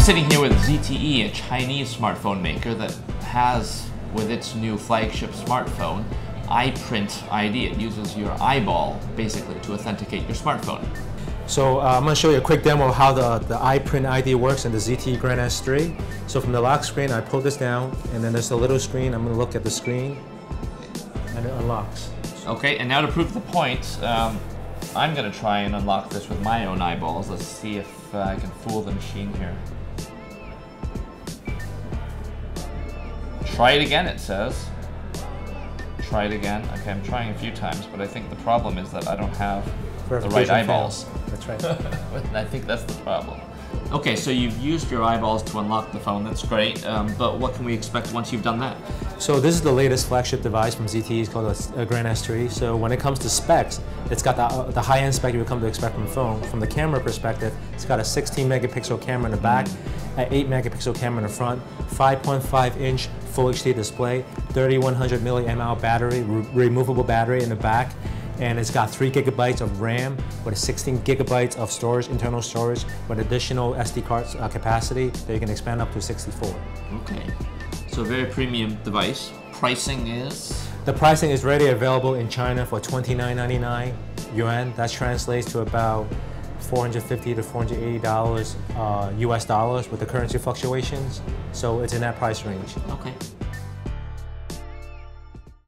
I'm sitting here with ZTE, a Chinese smartphone maker that has, with its new flagship smartphone, EyePrint ID. It uses your eyeball, basically, to authenticate your smartphone. So I'm going to show you a quick demo of how the EyePrint ID works in the ZTE Grand S3. So from the lock screen, I pull this down, and then there's a little screen. I'm going to look at the screen, and it unlocks. Okay, and now to prove the point, I'm going to try and unlock this with my own eyeballs. Let's see if I can fool the machine here. Try it again, it says. Try it again. Okay, I'm trying a few times, but I think the problem is that I don't have the right eyeballs. That's right. I think that's the problem. Okay, so you've used your eyeballs to unlock the phone. That's great. But what can we expect once you've done that? So this is the latest flagship device from ZTE. It's called a Grand S3. So when it comes to specs, it's got the high-end spec you would come to expect from the phone. From the camera perspective, it's got a 16-megapixel camera in the back, an 8-megapixel camera in the front, 5.5-inch Full HD display, 3100 mAh battery, removable battery in the back, and it's got 3 GB of RAM with 16 GB of storage, internal storage, with additional SD card capacity that you can expand up to 64. Okay, so a very premium device. Pricing is? The pricing is readily available in China for 29.99 yuan. That translates to about $450 to $480 US dollars with the currency fluctuations, so it's in that price range. Okay.